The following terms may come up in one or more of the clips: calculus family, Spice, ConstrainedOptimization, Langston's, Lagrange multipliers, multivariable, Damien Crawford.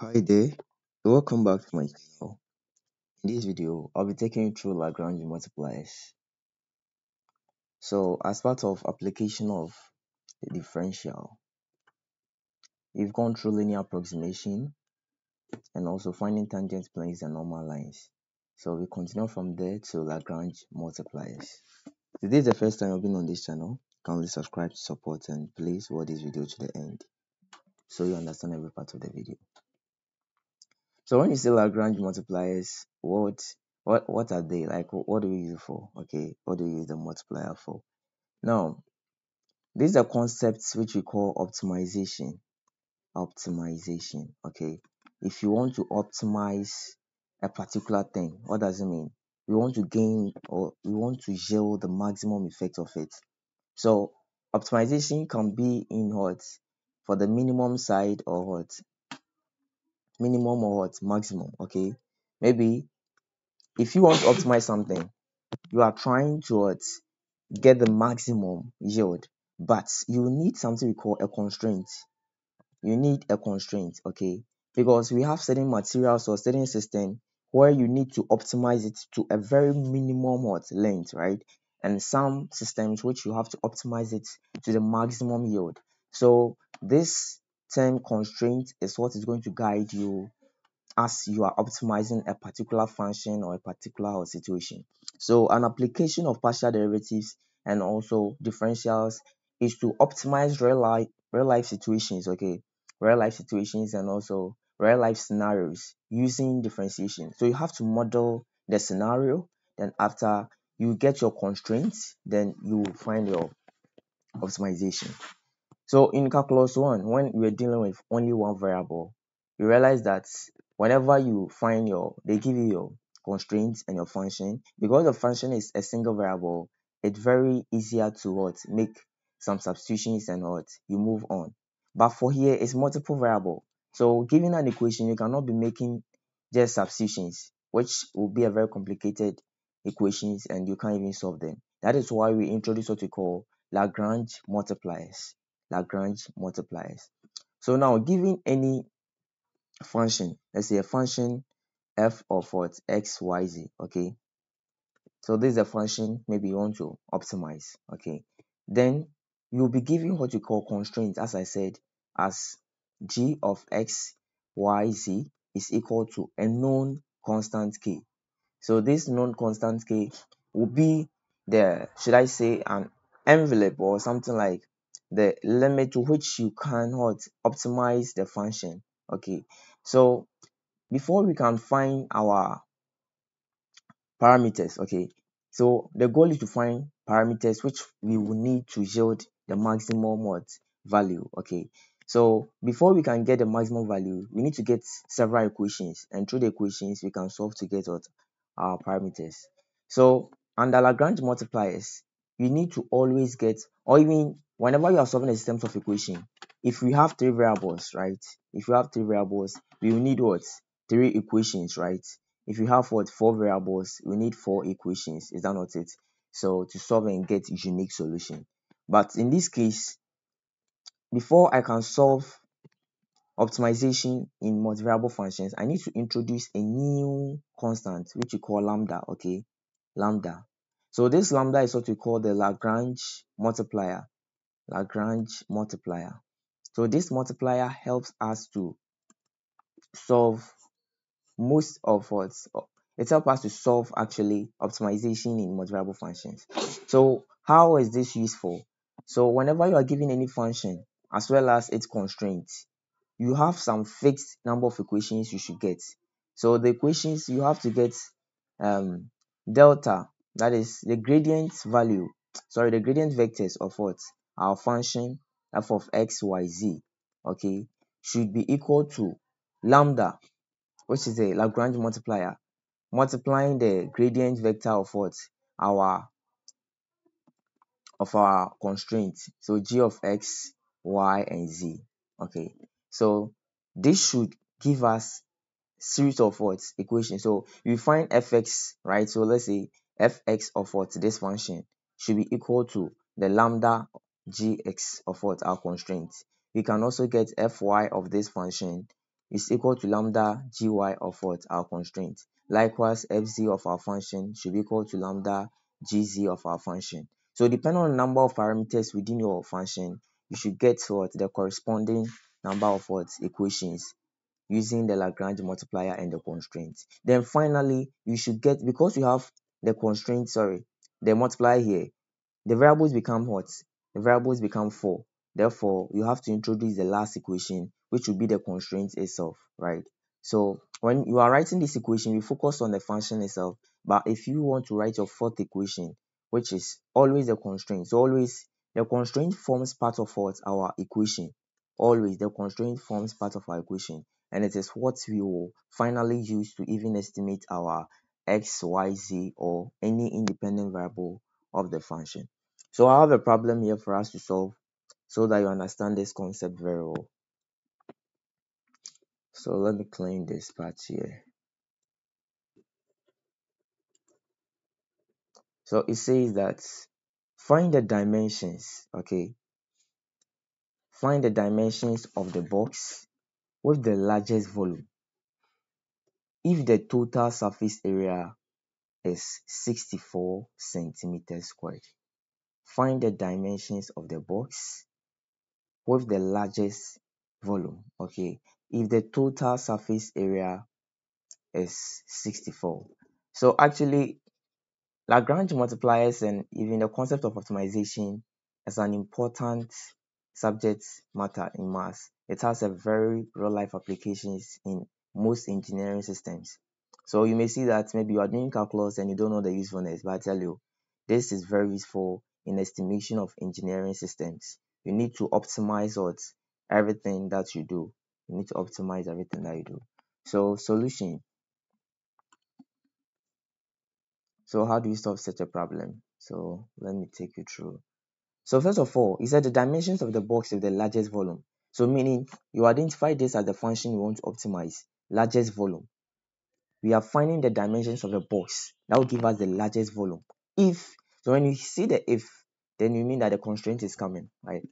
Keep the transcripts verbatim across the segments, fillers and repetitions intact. Hi there, welcome back to my channel. In this video, I'll be taking you through Lagrange multipliers. So, as part of application of the differential, we've gone through linear approximation and also finding tangent planes and normal lines. So, we continue from there to Lagrange multipliers. If this is the first time you've been on this channel, kindly subscribe to support and please watch this video to the end so you understand every part of the video. So when you say Lagrange multipliers, what what what are they like? What do we use it for? Okay, what do we use the multiplier for? Now, these are concepts which we call optimization. Optimization. Okay, if you want to optimize a particular thing, what does it mean? We want to gain or we want to yield the maximum effect of it. So optimization can be in what for the minimum side or what. Minimum or what maximum. Okay, maybe if you want to optimize something, you are trying to what, get the maximum yield, but you need something we call a constraint. You need a constraint, okay, because we have certain materials or certain system where you need to optimize it to a very minimum what length, right? And some systems which you have to optimize it to the maximum yield. So this term constraint is what is going to guide you as you are optimizing a particular function or a particular situation. So an application of partial derivatives and also differentials is to optimize real life real life situations, okay, real life situations and also real life scenarios using differentiation. So you have to model the scenario, then after you get your constraints, then you find your optimization. So in calculus one, when we're dealing with only one variable, you realize that whenever you find your, they give you your constraints and your function, because the function is a single variable, it's very easier to what, make some substitutions and what, you move on. But for here, it's multiple variable. So given an equation, you cannot be making just substitutions, which will be a very complicated equations and you can't even solve them. That is why we introduce what we call Lagrange multipliers. Lagrange multipliers. So now, given any function, let's say a function f of what x, y, z. Okay. So this is a function maybe you want to optimize. Okay. Then you'll be given what you call constraints, as I said, as g of x, y, z is equal to a known constant k. So this known constant k will be the, should I say, an envelope or something like the limit to which you can what, optimize the function. Okay, so before we can find our parameters, okay, so the goal is to find parameters which we will need to yield the maximum what value. Okay, so before we can get the maximum value, we need to get several equations, and through the equations we can solve to get what our parameters. So under Lagrange multipliers, you need to always get, or even whenever you are solving a system of equation, if we have three variables, right? If we have three variables, we will need what? Three equations, right? If you have what? Four variables, we need four equations. Is that not it? So to solve and get a unique solution. But in this case, before I can solve optimization in multivariable functions, I need to introduce a new constant, which we call lambda, okay? Lambda. So this lambda is what we call the Lagrange multiplier. Lagrange multiplier. So this multiplier helps us to solve most of what it helps us to solve actually optimization in multivariable functions. So how is this useful? So whenever you are given any function as well as its constraints, you have some fixed number of equations you should get. So the equations you have to get um, delta, that is the gradient value, sorry, the gradient vectors of what? Our function f of x, y, z, okay, should be equal to lambda, which is a Lagrange multiplier, multiplying the gradient vector of what? Our, of our constraint. So g of x, y, and z, okay. So this should give us series of what? Equations. So you find fx, right? So let's say fx of what? This function should be equal to the lambda gx of what? Our constraint. We can also get fy of this function is equal to lambda gy of what? Our constraint. Likewise, fz of our function should be equal to lambda gz of our function. So depending on the number of parameters within your function, you should get what? The corresponding number of what? Equations using the Lagrange multiplier and the constraint. Then finally, you should get, because you have the constraint, sorry, the multiplier here, the variables become what? The variables become four. Therefore, you have to introduce the last equation, which would be the constraint itself, right? So when you are writing this equation, you focus on the function itself. But if you want to write your fourth equation, which is always the constraint, so always the constraint forms part of what? Our equation. Always the constraint forms part of our equation, and it is what we will finally use to even estimate our x, y, z, or any independent variable of the function. So I have a problem here for us to solve, so that you understand this concept very well. So let me clean this part here. So it says that find the dimensions, okay? Find the dimensions of the box with the largest volume if the total surface area is sixty-four centimeters squared. Find the dimensions of the box with the largest volume, okay, if the total surface area is sixty-four. So actually, Lagrange multipliers and even the concept of optimization is an important subject matter in maths. It has a very real-life applications in most engineering systems. So you may see that maybe you are doing calculus and you don't know the usefulness, but I tell you, this is very useful in estimation of engineering systems. You need to optimize what? Everything that you do. You need to optimize everything that you do. So solution. So how do you solve such a problem? So let me take you through. So first of all, it said the dimensions of the box is the largest volume. So meaning you identify this as the function you want to optimize, largest volume. We are finding the dimensions of the box. That will give us the largest volume. If, so when you see the if, then you mean that the constraint is coming, right?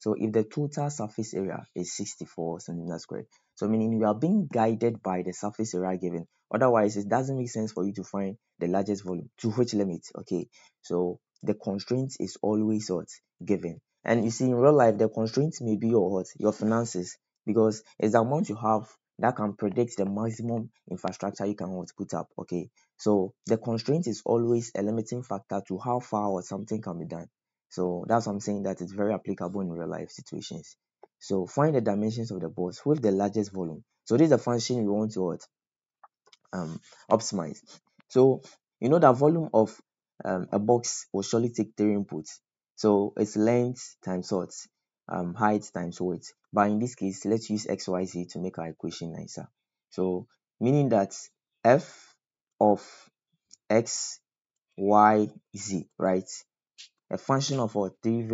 So if the total surface area is sixty-four centimeters squared, so meaning you are being guided by the surface area given. Otherwise, it doesn't make sense for you to find the largest volume. To which limit? Okay. So the constraint is always what? Given. And you see, in real life, the constraint may be your what? Your finances, because it's the amount you have that can predict the maximum infrastructure you can put up. Okay. So the constraint is always a limiting factor to how far or something can be done. So that's what I'm saying, that it's very applicable in real life situations. So find the dimensions of the box with the largest volume. So this is the function you want to what? Um, optimize. So you know that volume of um, a box will surely take three inputs. So it's length times what? Um, height times weight. But in this case, let's use x, y, z to make our equation nicer. So meaning that f of x, y, z, right? A function of our three,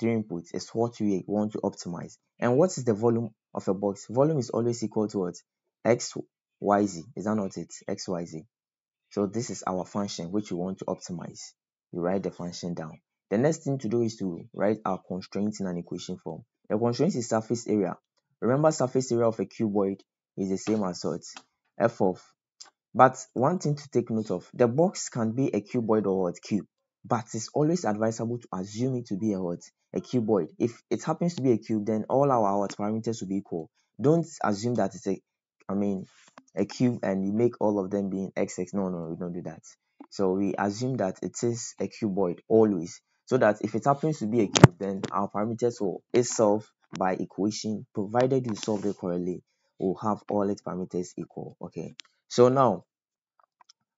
three inputs is what we want to optimize. And what is the volume of a box? Volume is always equal to what? X, Y, Z. Is that not it? X, Y, Z. So this is our function which we want to optimize. We write the function down. The next thing to do is to write our constraints in an equation form. The constraint is surface area. Remember, surface area of a cuboid is the same as what? F of. But one thing to take note of, the box can be a cuboid or what? Cube. But it's always advisable to assume it to be a what? A cuboid. If it happens to be a cube, then all our what, parameters will be equal. Don't assume that it's a, I mean, a cube and you make all of them being xx. No, no, we don't do that. So we assume that it is a cuboid always. So that if it happens to be a cube, then our parameters will itself by equation, provided you solve it correctly, will have all its parameters equal. Okay. So now,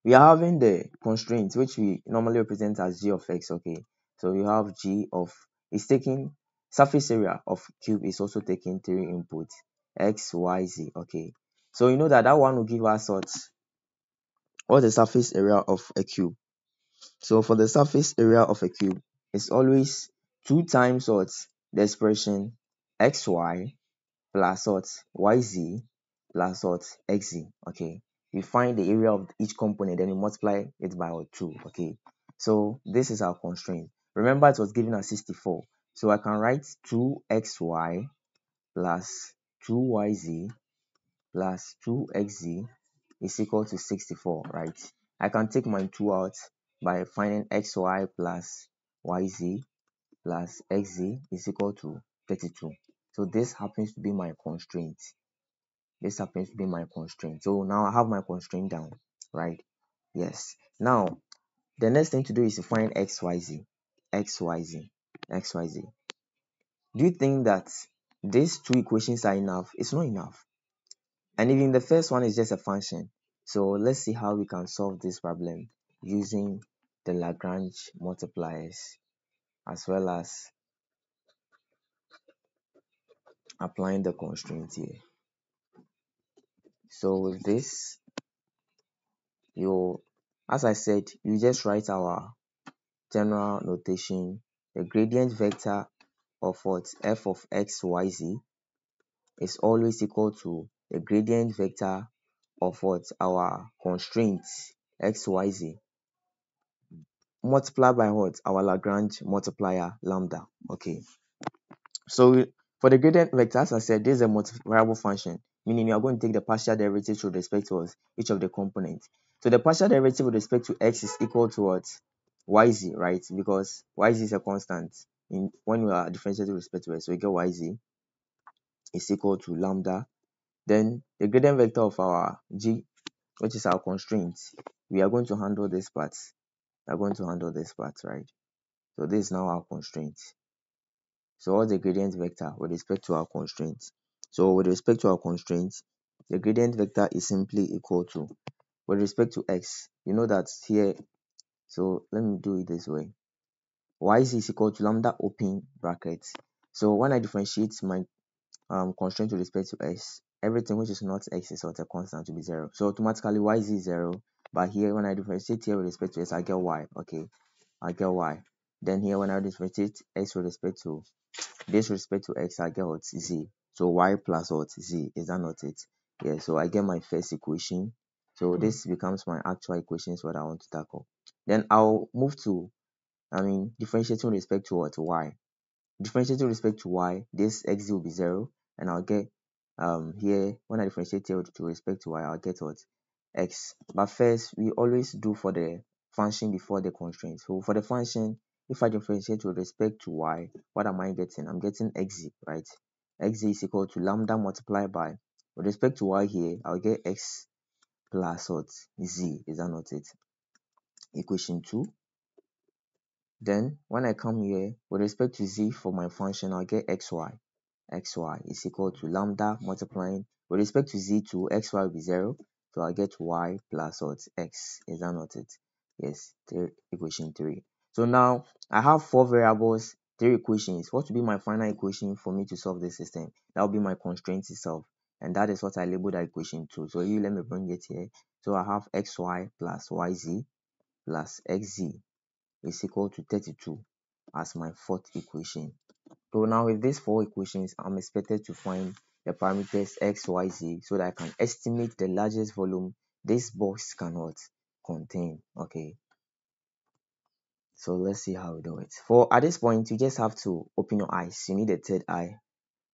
we are having the constraints which we normally represent as g of x, okay? So you have g of, it's taking, surface area of cube is also taking three inputs, x, y, z, okay? So you know that that one will give us what? What the surface area of a cube. So for the surface area of a cube, it's always two times what? The expression xy plus what? Yz plus what? Xz, okay? We find the area of each component, then we multiply it by our two, okay? So this is our constraint. Remember, it was given as sixty-four. So I can write two x y plus two y z plus two x z is equal to sixty-four, right? I can take my two out by finding xy plus yz plus xz is equal to thirty-two. So this happens to be my constraint. This happens to be my constraint. So now I have my constraint down, right? Yes. Now, the next thing to do is to find xyz. xyz. xyz. Do you think that these two equations are enough? It's not enough. And even the first one is just a function. So let's see how we can solve this problem using the Lagrange multipliers as well as applying the constraint here. So with this, you, as I said, you just write our general notation. The gradient vector of what f of x, y, z is always equal to the gradient vector of what our constraints x, y, z multiplied by what our Lagrange multiplier lambda. Okay, so for the gradient vector, as I said, this is a multipliable function, meaning you are going to take the partial derivative with respect to each of the components. So the partial derivative with respect to x is equal to what yz, right? Because yz is a constant in when we are differentiating with respect to it. So we get yz is equal to lambda. Then the gradient vector of our g, which is our constraint, we are going to handle this part. We are going to handle this part, right? So this is now our constraint. So all the gradient vector with respect to our constraint. So with respect to our constraint, the gradient vector is simply equal to, with respect to x, you know that here, so let me do it this way. Yz is equal to lambda open brackets. So when I differentiate my um, constraint with respect to x, everything which is not x is a constant to be zero. So automatically yz is zero. But here when I differentiate here with respect to x, I get y. Okay, I get y. Then here when I differentiate x with respect to this respect to x, I get what z. So y plus what z, is that not it? Yeah. So I get my first equation. So this becomes my actual equations what I want to tackle. Then I'll move to, I mean, differentiating with respect to what y. Differentiating with respect to y, this x will be zero, and I'll get um here when I differentiate here with respect to y, I'll get what x. But first, we always do for the function before the constraint. So for the function, if I differentiate with respect to y, what am I getting? I'm getting xz, right? Xz is equal to lambda multiplied by, with respect to y here, I'll get x plus what z, is that not it? Equation two. Then when I come here with respect to z for my function, I'll get xy. Xy is equal to lambda multiplying, with respect to z two, xy will be zero, so I'll get y plus what x, is that not it? Yes, three, equation three. So now I have four variables, three equations. What will be my final equation for me to solve this system? That will be my constraint itself, and that is what I labeled that equation two. So you let me bring it here. So I have xy plus yz plus xz is equal to thirty-two as my fourth equation. So now with these four equations, I'm expected to find the parameters x, y, z, so that I can estimate the largest volume this box cannot contain. Okay, so let's see how we do it. For at this point, you just have to open your eyes. You need a third eye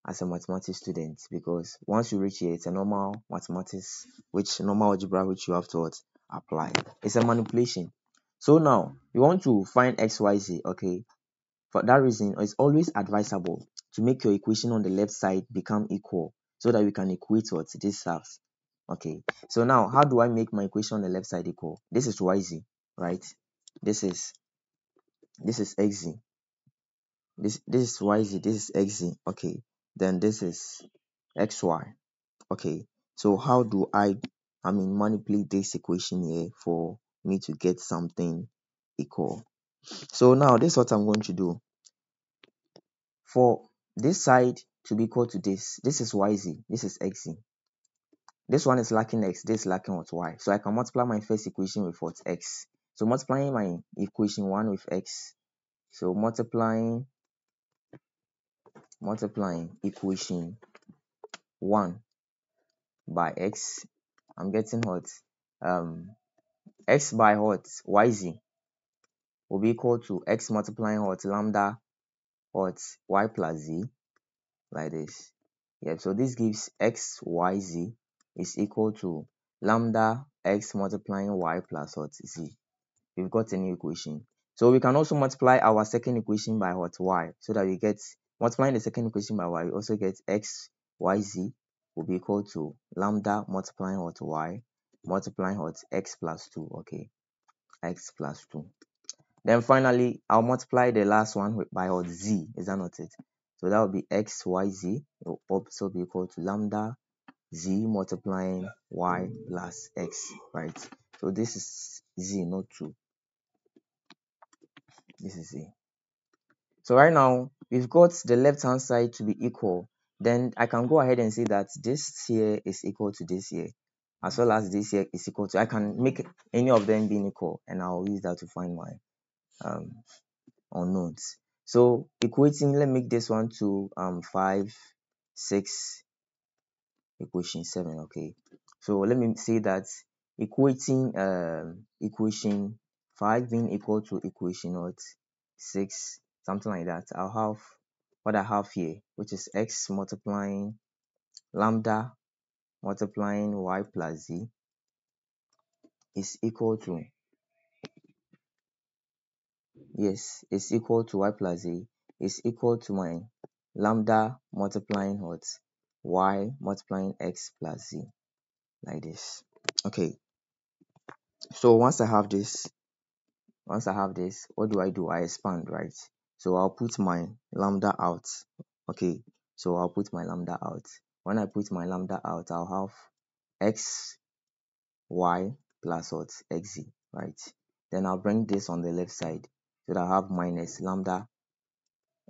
as a mathematics student, because once you reach here, it's a normal mathematics, which normal algebra, which you have to apply. It's a manipulation. So now you want to find x, y, z. Okay. For that reason, it's always advisable to make your equation on the left side become equal so that we can equate what this serves. Okay, so now how do I make my equation on the left side equal? This is yz, right? This is this is xz. This this is yz, this is xz. Okay, then this is xy. Okay, so how do I I mean manipulate this equation here for me to get something equal? So now this is what I'm going to do. For this side to be equal to this, this is yz, this is xz. This one is lacking x, this is lacking what y. So I can multiply my first equation with what x. So multiplying my equation one with x. So multiplying multiplying equation one by x, I'm getting what um x by what yz will be equal to x multiplying what lambda what y plus z, like this. Yeah, so this gives x, y, z is equal to lambda x multiplying y plus what z. We've got a new equation. So we can also multiply our second equation by what y, so that we get, multiplying the second equation by y, we also get x y z will be equal to lambda multiplying what y multiplying what x plus two. Okay, x plus two. Then finally, I'll multiply the last one by what z. Is that not it? So that will be x y z. It will also be equal to lambda z multiplying y plus x, right? So this is z, not two. This is z. So right now we've got the left hand side to be equal. Then I can go ahead and say that this here is equal to this here, as well as this here is equal to, I can make any of them being equal, and I'll use that to find my um unknowns. So equating, let me make this one to um five, six, equation seven. Okay, so let me say that equating um equation five being equal to equation what six, something like that. I'll have what I have here, which is x multiplying lambda multiplying y plus z is equal to, yes, is equal to y plus z is equal to my lambda multiplying what y multiplying x plus z, like this. Okay, so once I have this, once I have this, what do I do? I expand, right? So I'll put my lambda out. Okay, so I'll put my lambda out. When I put my lambda out, I'll have x y plus what x z, right? Then I'll bring this on the left side, so that I have minus lambda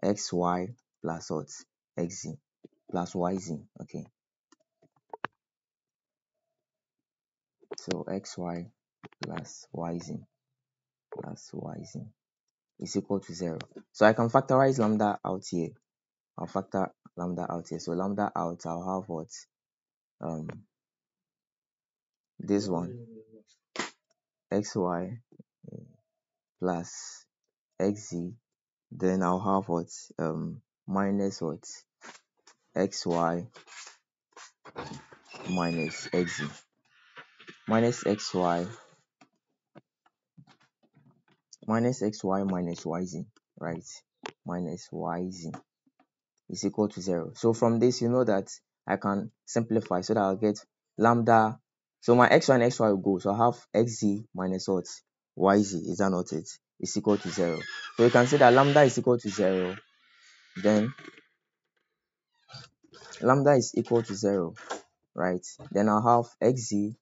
x y plus what x z plus y z. Okay, so x y plus y z plus y z is equal to zero. So I can factorize lambda out here. I'll factor lambda out here. So lambda out, I'll have what? Um, this one, xy plus xz. Then I'll have what? Um, minus what? Xy minus xz. Minus xy. Minus xy minus yz, right? Minus yz is equal to zero. So from this, you know that I can simplify, so that I'll get lambda. So my x one and xy will go. So I have xz minus what? Yz, is that not it? Is equal to zero. So you can see that lambda is equal to zero. Then lambda is equal to zero, right? Then I'll have xz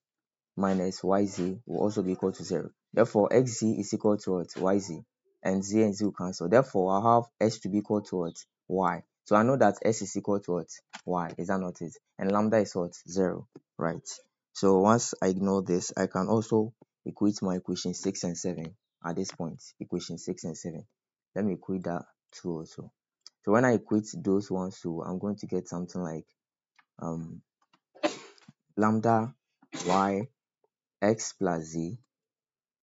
minus yz will also be equal to zero. Therefore, xz is equal to what? Yz, and z and z will cancel. Therefore, I'll have s to be equal to what? Y. So I know that s is equal to what? Y. Is that not it? And lambda is what? Zero, right? So once I ignore this, I can also equate my equation six and seven at this point. Equation six and seven. Let me equate that two also. So when I equate those ones two, I'm going to get something like um lambda y x plus z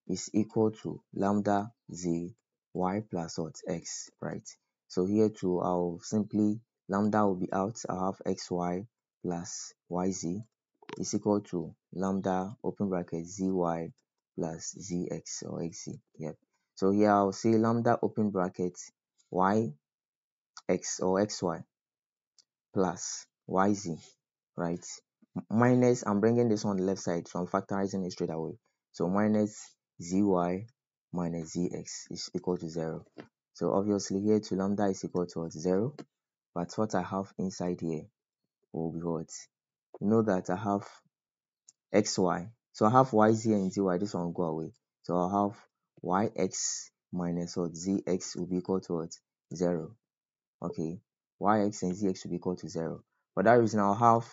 is equal to lambda z y plus what x, right? So here too, I'll simply lambda will be out. I'll have x y plus y z is equal to lambda open bracket z y plus z x or x z. Yep. So here I'll say lambda open bracket y x or x y plus y z, right? Minus, I'm bringing this on the left side, so I'm factorizing it straight away. So minus zy minus zx is equal to zero. So obviously here to lambda is equal to what? Zero. But what I have inside here will be what? You know that I have xy. So I have yz and zy. This one will go away. So I'll have yx minus what? Zx will be equal to what? Zero. Okay. Yx and zx will be equal to zero. For that reason, I'll have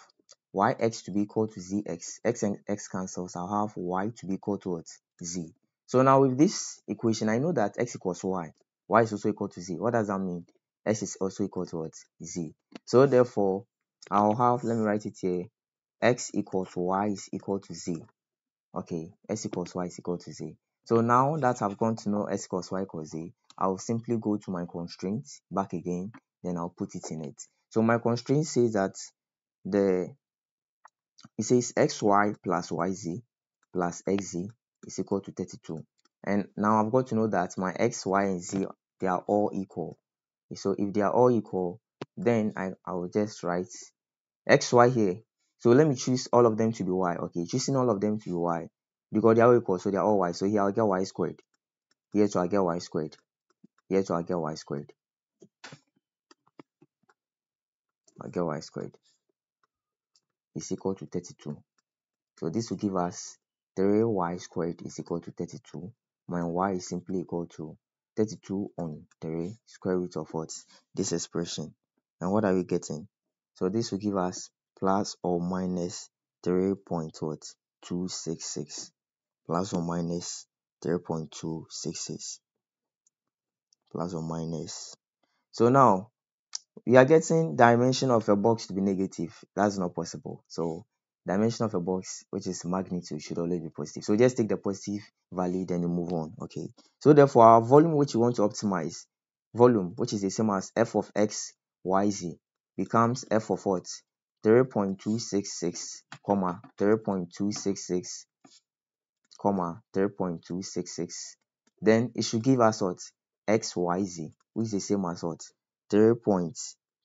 yx to be equal to zx. X and x cancels. I'll have y to be equal to what? Z. So now with this equation, I know that x equals y, y is also equal to z. What does that mean? X is also equal to what? Z. So therefore, I'll have, let me write it here, x equals y is equal to z. Okay, x equals y is equal to z. So now that I've gone to know x equals y equals z, I'll simply go to my constraint back again, then I'll put it in it. So my constraint says that the it says xy plus yz plus xz is equal to thirty-two. And now I've got to know that my x, y, and z, they are all equal. So if they are all equal, then I, I will just write x, y here. So let me choose all of them to be y. Okay, choosing all of them to be y, because they are equal, so they are all y. So here I'll get y squared. Here too I'll get y squared. Here too I'll get y squared. I'll get y squared is equal to thirty-two. So this will give us three y squared is equal to thirty-two. My y is simply equal to thirty-two on three square root of what? This expression. And what are we getting? So this will give us plus or minus three point two six six, plus or minus three point two six six, plus or minus. So now we are getting dimension of a box to be negative. That's not possible. So dimension of a box, which is magnitude, should always be positive. So just take the positive value, then you move on. Okay, so therefore our volume, which you want to optimize, volume, which is the same as f of x y z, becomes f of what? three point two six six comma three point two six six comma three point two six six. Then it should give us what? X y z, which is the same as what? three point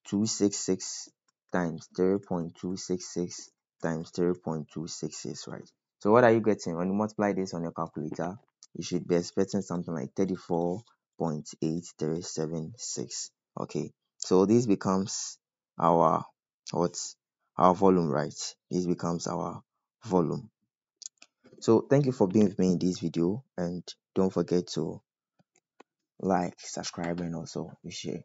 two six six times three point two six six times three point two six six, right? So what are you getting? When you multiply this on your calculator, you should be expecting something like thirty-four point eight three seven six. Okay, so this becomes our what? Our volume, right? This becomes our volume. So thank you for being with me in this video, and don't forget to like, subscribe, and also share.